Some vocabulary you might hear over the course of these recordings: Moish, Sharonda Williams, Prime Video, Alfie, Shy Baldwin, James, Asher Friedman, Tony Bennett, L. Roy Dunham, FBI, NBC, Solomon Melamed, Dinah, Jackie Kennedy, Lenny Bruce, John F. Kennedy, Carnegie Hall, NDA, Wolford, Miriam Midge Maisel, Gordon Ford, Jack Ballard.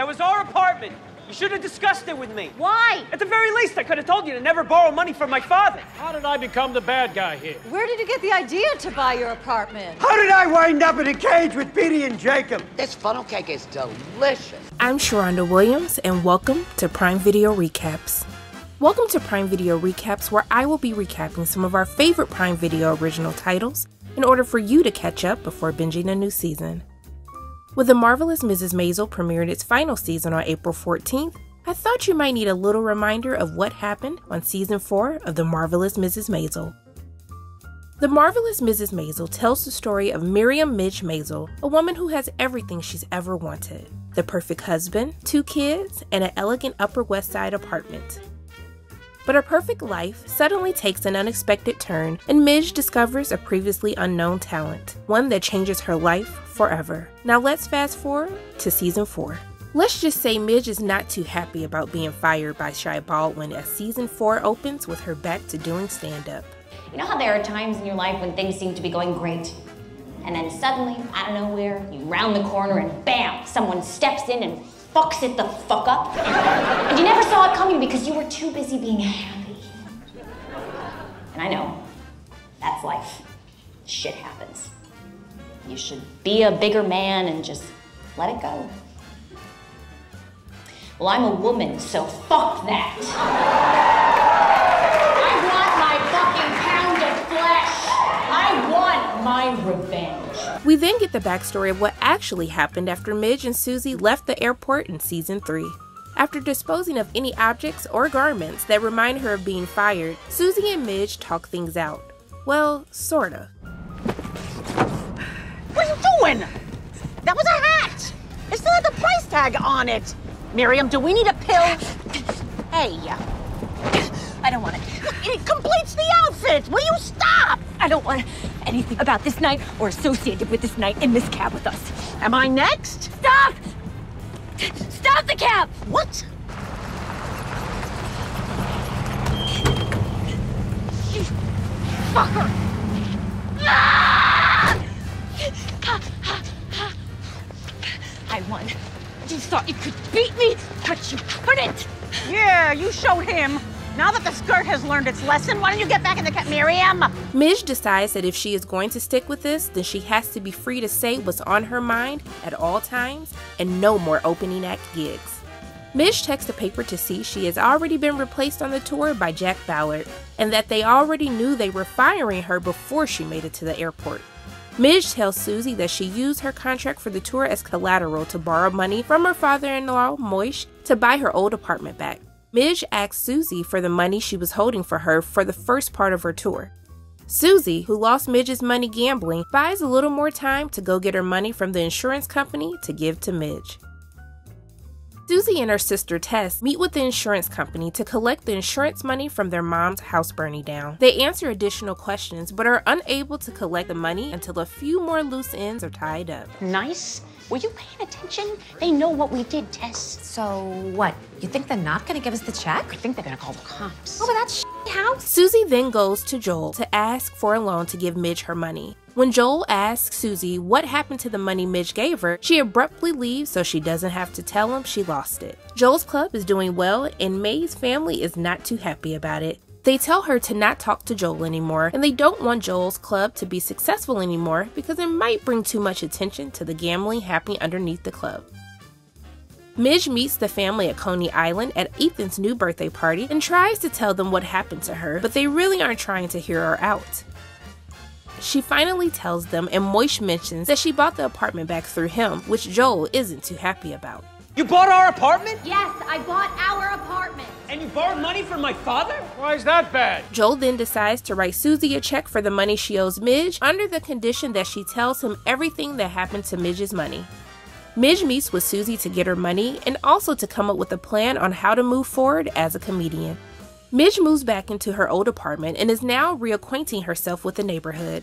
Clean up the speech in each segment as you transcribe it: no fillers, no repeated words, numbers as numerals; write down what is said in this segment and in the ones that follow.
That was our apartment. You should have discussed it with me. Why? At the very least, I could have told you to never borrow money from my father. How did I become the bad guy here? Where did you get the idea to buy your apartment? How did I wind up in a cage with Petey and Jacob? This funnel cake is delicious. I'm Sharonda Williams, and welcome to Prime Video Recaps. Welcome to Prime Video Recaps, where I will be recapping some of our favorite Prime Video original titles in order for you to catch up before binging a new season. With The Marvelous Mrs. Maisel premiering its final season on April 14th, I thought you might need a little reminder of what happened on Season 4 of The Marvelous Mrs. Maisel. The Marvelous Mrs. Maisel tells the story of Miriam Midge Maisel, a woman who has everything she's ever wanted: the perfect husband, 2 kids, and an elegant Upper West Side apartment. But her perfect life suddenly takes an unexpected turn, and Midge discovers a previously unknown talent, one that changes her life forever. Now let's fast forward to Season 4. Let's just say Midge is not too happy about being fired by Shy Baldwin as Season 4 opens with her back to doing stand-up. You know how there are times in your life when things seem to be going great, and then suddenly, out of nowhere, you round the corner and bam, someone steps in and fucks it the fuck up, and you never saw it coming because you were too busy being happy. And I know, that's life. Shit happens. You should be a bigger man and just let it go. Well, I'm a woman, so fuck that. I want my fucking pound of flesh. I want my revenge. We then get the backstory of what actually happened after Midge and Susie left the airport in Season 3. After disposing of any objects or garments that remind her of being fired, Susie and Midge talk things out. Well, sorta. What are you doing? That was a hat! It still had the price tag on it! Miriam, do we need a pill? Hey, I don't want it. It completes the outfit! Will you stop? I don't want anything about this night or associated with this night in this cab with us. Am I next? Stop! Stop the cab! What? You fucker! I won. You thought you could beat me, but you couldn't! Yeah, you showed him. Now that the skirt has learned its lesson, why don't you get back in the cab, Miriam? Midge decides that if she is going to stick with this, then she has to be free to say what's on her mind at all times and no more opening act gigs. Midge checks the paper to see she has already been replaced on the tour by Jack Ballard and that they already knew they were firing her before she made it to the airport. Midge tells Susie that she used her contract for the tour as collateral to borrow money from her father-in-law, Moish, to buy her old apartment back. Midge asks Susie for the money she was holding for her for the first part of her tour. Susie, who lost Midge's money gambling, buys a little more time to go get her money from the insurance company to give to Midge. Susie and her sister Tess meet with the insurance company to collect the insurance money from their mom's house burning down. They answer additional questions but are unable to collect the money until a few more loose ends are tied up. Nice. Were you paying attention? They know what we did, Tess. So what? You think they're not gonna give us the check? I think they're gonna call the cops. Oh, but that's shitty house. Susie then goes to Joel to ask for a loan to give Midge her money. When Joel asks Susie what happened to the money Midge gave her, she abruptly leaves so she doesn't have to tell him she lost it. Joel's club is doing well, and May's family is not too happy about it. They tell her to not talk to Joel anymore, and they don't want Joel's club to be successful anymore because it might bring too much attention to the gambling happening underneath the club. Midge meets the family at Coney Island at Ethan's new birthday party and tries to tell them what happened to her, but they really aren't trying to hear her out. She finally tells them, and Moish mentions that she bought the apartment back through him, which Joel isn't too happy about. You bought our apartment? Yes, I bought our apartment. And you borrowed money from my father? Why is that bad? Joel then decides to write Susie a check for the money she owes Midge under the condition that she tells him everything that happened to Midge's money. Midge meets with Susie to get her money and also to come up with a plan on how to move forward as a comedian. Midge moves back into her old apartment and is now reacquainting herself with the neighborhood.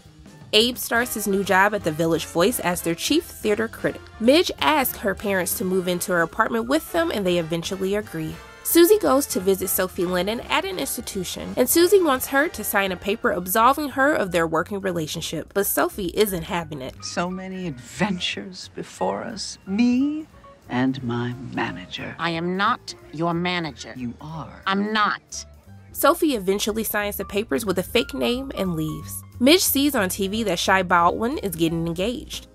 Abe starts his new job at the Village Voice as their chief theater critic. Midge asks her parents to move into her apartment with them, and they eventually agree. Susie goes to visit Sophie Lennon at an institution, and Susie wants her to sign a paper absolving her of their working relationship, but Sophie isn't having it. So many adventures before us. Me and my manager. I am not your manager. You are. I'm not. Sophie eventually signs the papers with a fake name and leaves. Midge sees on TV that Shy Baldwin is getting engaged.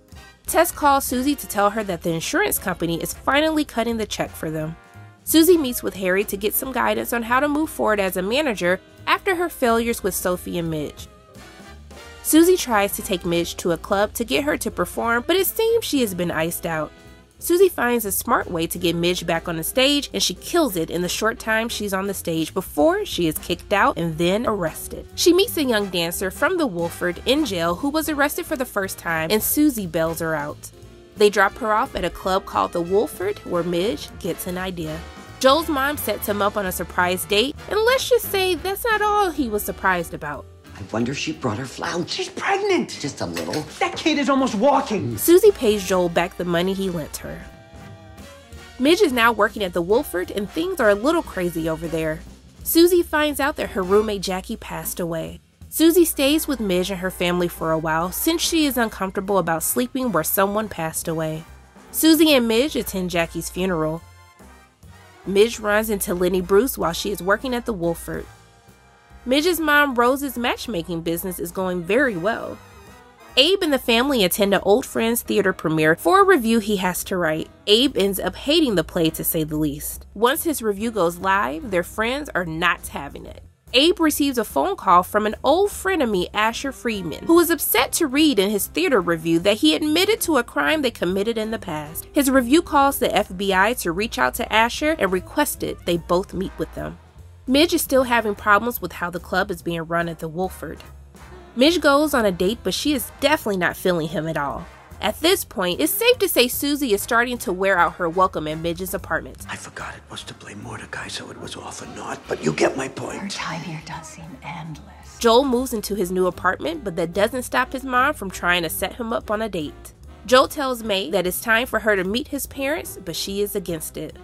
Tess calls Susie to tell her that the insurance company is finally cutting the check for them. Susie meets with Harry to get some guidance on how to move forward as a manager after her failures with Sophie and Midge. Susie tries to take Midge to a club to get her to perform, but it seems she has been iced out. Susie finds a smart way to get Midge back on the stage, and she kills it in the short time she's on the stage before she is kicked out and then arrested. She meets a young dancer from the Wolford in jail who was arrested for the first time, and Susie bails her out. They drop her off at a club called the Wolford, where Midge gets an idea. Joel's mom sets him up on a surprise date, and let's just say that's not all he was surprised about. I wonder if she brought her flowers. She's pregnant! Just a little. That kid is almost walking! Susie pays Joel back the money he lent her. Midge is now working at the Wolford, and things are a little crazy over there. Susie finds out that her roommate Jackie passed away. Susie stays with Midge and her family for a while since she is uncomfortable about sleeping where someone passed away. Susie and Midge attend Jackie's funeral. Midge runs into Lenny Bruce while she is working at the Wolford. Midge's mom Rose's matchmaking business is going very well. Abe and the family attend an old friend's theater premiere for a review he has to write. Abe ends up hating the play, to say the least. Once his review goes live, their friends are not having it. Abe receives a phone call from an old frenemy, Asher Friedman, who is upset to read in his theater review that he admitted to a crime they committed in the past. His review calls the FBI to reach out to Asher and requested they both meet with them. Midge is still having problems with how the club is being run at the Wolford. Midge goes on a date, but she is definitely not feeling him at all. At this point, it's safe to say Susie is starting to wear out her welcome at Midge's apartment. I forgot it was to play Mordecai, so it was off and not, but you get my point. Her time here does seem endless. Joel moves into his new apartment, but that doesn't stop his mom from trying to set him up on a date. Joel tells May that it's time for her to meet his parents, but she is against it.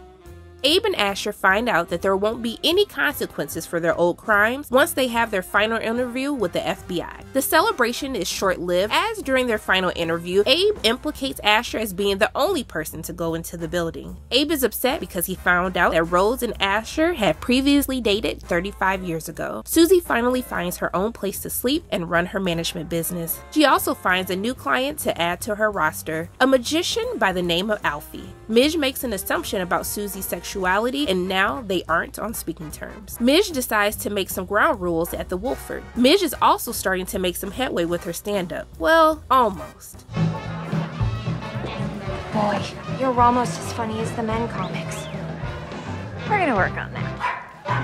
Abe and Asher find out that there won't be any consequences for their old crimes once they have their final interview with the FBI. The celebration is short-lived, as during their final interview, Abe implicates Asher as being the only person to go into the building. Abe is upset because he found out that Rose and Asher had previously dated 35 years ago. Susie finally finds her own place to sleep and run her management business. She also finds a new client to add to her roster, a magician by the name of Alfie. Midge makes an assumption about Susie's sexuality, and now they aren't on speaking terms. Midge decides to make some ground rules at the Wolford. Midge is also starting to make some headway with her stand-up. Well, almost. Boy, you're almost as funny as the men comics. We're gonna work on that.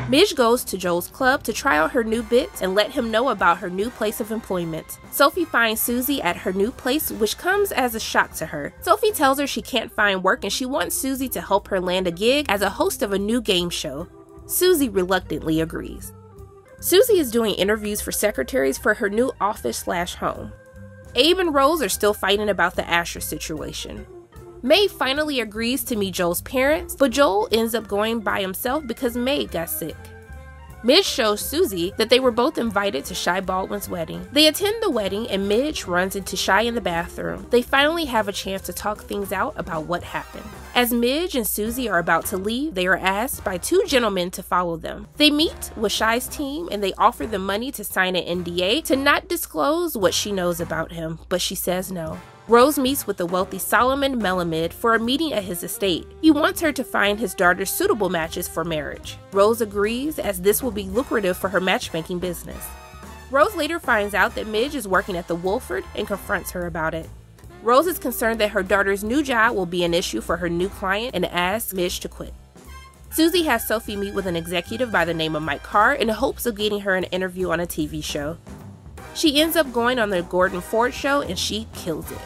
Midge goes to Joel's club to try out her new bits and let him know about her new place of employment. Sophie finds Susie at her new place, which comes as a shock to her. Sophie tells her she can't find work and she wants Susie to help her land a gig as a host of a new game show. Susie reluctantly agrees. Susie is doing interviews for secretaries for her new office/home. Abe and Rose are still fighting about the Asher situation. May finally agrees to meet Joel's parents, but Joel ends up going by himself because May got sick. Midge shows Susie that they were both invited to Shy Baldwin's wedding. They attend the wedding and Midge runs into Shy in the bathroom. They finally have a chance to talk things out about what happened. As Midge and Susie are about to leave, they are asked by two gentlemen to follow them. They meet with Shy's team and they offer them money to sign an NDA to not disclose what she knows about him, but she says no. Rose meets with the wealthy Solomon Melamed for a meeting at his estate. He wants her to find his daughter suitable matches for marriage. Rose agrees, as this will be lucrative for her matchmaking business. Rose later finds out that Midge is working at the Wolford and confronts her about it. Rose is concerned that her daughter's new job will be an issue for her new client and asks Midge to quit. Susie has Sophie meet with an executive by the name of Mike Carr in hopes of getting her an interview on a TV show. She ends up going on the Gordon Ford show and she kills it.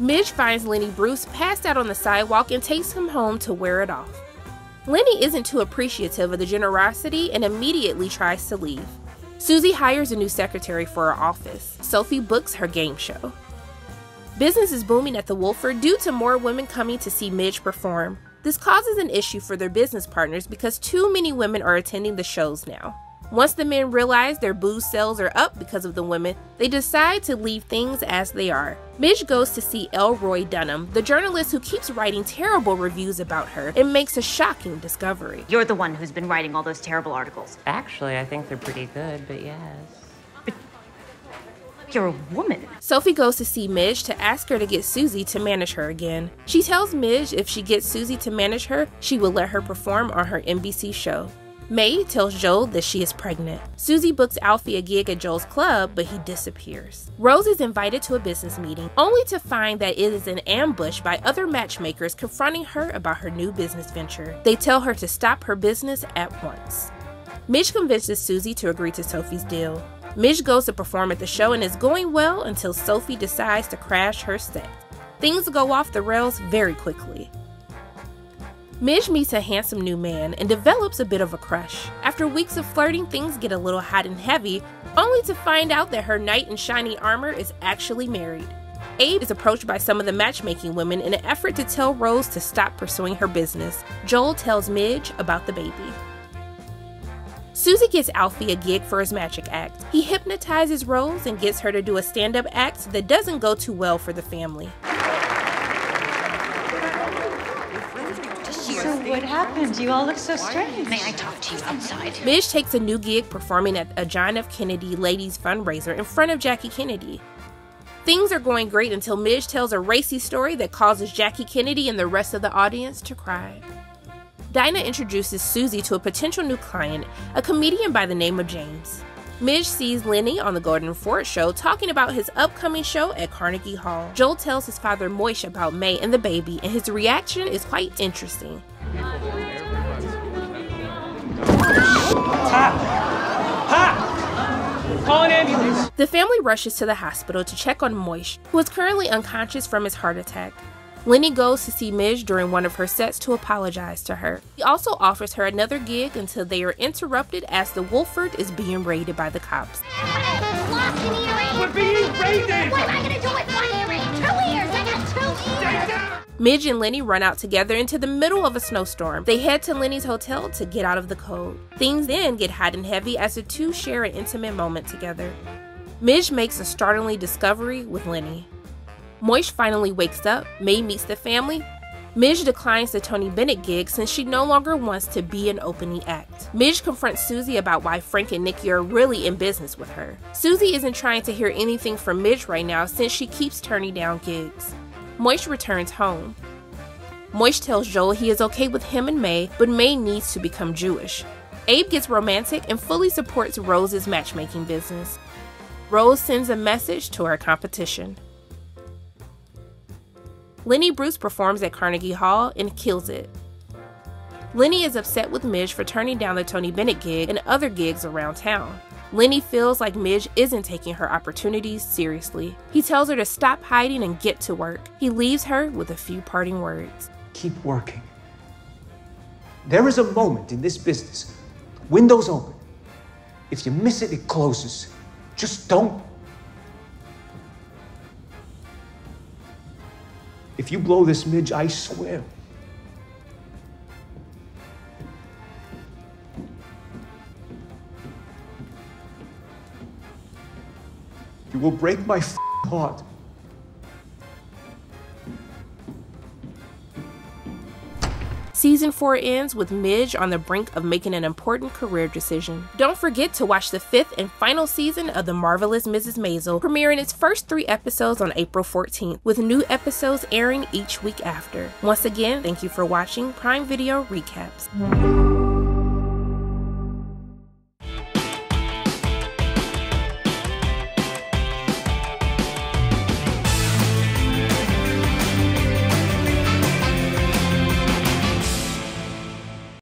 Midge finds Lenny Bruce passed out on the sidewalk and takes him home to wear it off. Lenny isn't too appreciative of the generosity and immediately tries to leave. Susie hires a new secretary for her office. Sophie books her game show. Business is booming at the Wolford due to more women coming to see Midge perform. This causes an issue for their business partners because too many women are attending the shows now. Once the men realize their booze sales are up because of the women, they decide to leave things as they are. Midge goes to see L. Roy Dunham, the journalist who keeps writing terrible reviews about her, and makes a shocking discovery. You're the one who's been writing all those terrible articles. Actually, I think they're pretty good, but yes. You're a woman. Sophie goes to see Midge to ask her to get Susie to manage her again. She tells Midge if she gets Susie to manage her, she will let her perform on her NBC show. May tells Joel that she is pregnant. Susie books Alfie a gig at Joel's club, but he disappears. Rose is invited to a business meeting, only to find that it is an ambush by other matchmakers confronting her about her new business venture. They tell her to stop her business at once. Midge convinces Susie to agree to Sophie's deal. Midge goes to perform at the show and is going well until Sophie decides to crash her set. Things go off the rails very quickly. Midge meets a handsome new man and develops a bit of a crush. After weeks of flirting, things get a little hot and heavy, only to find out that her knight in shiny armor is actually married. Abe is approached by some of the matchmaking women in an effort to tell Rose to stop pursuing her business. Joel tells Midge about the baby. Susie gets Alfie a gig for his magic act. He hypnotizes Rose and gets her to do a stand-up act that doesn't go too well for the family. So what happened? You all look so strange. May I talk to you outside? Midge takes a new gig performing at a John F. Kennedy ladies fundraiser in front of Jackie Kennedy. Things are going great until Midge tells a racy story that causes Jackie Kennedy and the rest of the audience to cry. Dinah introduces Susie to a potential new client, a comedian by the name of James. Midge sees Lenny on the Gordon Ford show talking about his upcoming show at Carnegie Hall. Joel tells his father Moish about May and the baby, and his reaction is quite interesting. Call an ambulance. The family rushes to the hospital to check on Moish, who is currently unconscious from his heart attack. Lenny goes to see Midge during one of her sets to apologize to her. He also offers her another gig until they are interrupted as the Wolford is being raided by the cops. We're being raided! What am I gonna do with one earring? 2 ears! I got 2 ears! Midge and Lenny run out together into the middle of a snowstorm. They head to Lenny's hotel to get out of the cold. Things then get hot and heavy as the two share an intimate moment together. Midge makes a startling discovery with Lenny. Moish finally wakes up, May meets the family. Midge declines the Tony Bennett gig since she no longer wants to be an opening act. Midge confronts Susie about why Frank and Nikki are really in business with her. Susie isn't trying to hear anything from Midge right now since she keeps turning down gigs. Moish returns home. Moish tells Joel he is okay with him and May, but May needs to become Jewish. Abe gets romantic and fully supports Rose's matchmaking business. Rose sends a message to her competition. Lenny Bruce performs at Carnegie Hall and kills it. Lenny is upset with Midge for turning down the Tony Bennett gig and other gigs around town. Lenny feels like Midge isn't taking her opportunities seriously. He tells her to stop hiding and get to work. He leaves her with a few parting words. Keep working. There is a moment in this business. Windows open. If you miss it, it closes. Just don't. If you blow this, Midge, I swear. You will break my f***ing heart. Season 4 ends with Midge on the brink of making an important career decision. Don't forget to watch the 5th and final season of The Marvelous Mrs. Maisel, premiering its first 3 episodes on April 14th, with new episodes airing each week after. Once again, thank you for watching Prime Video Recaps.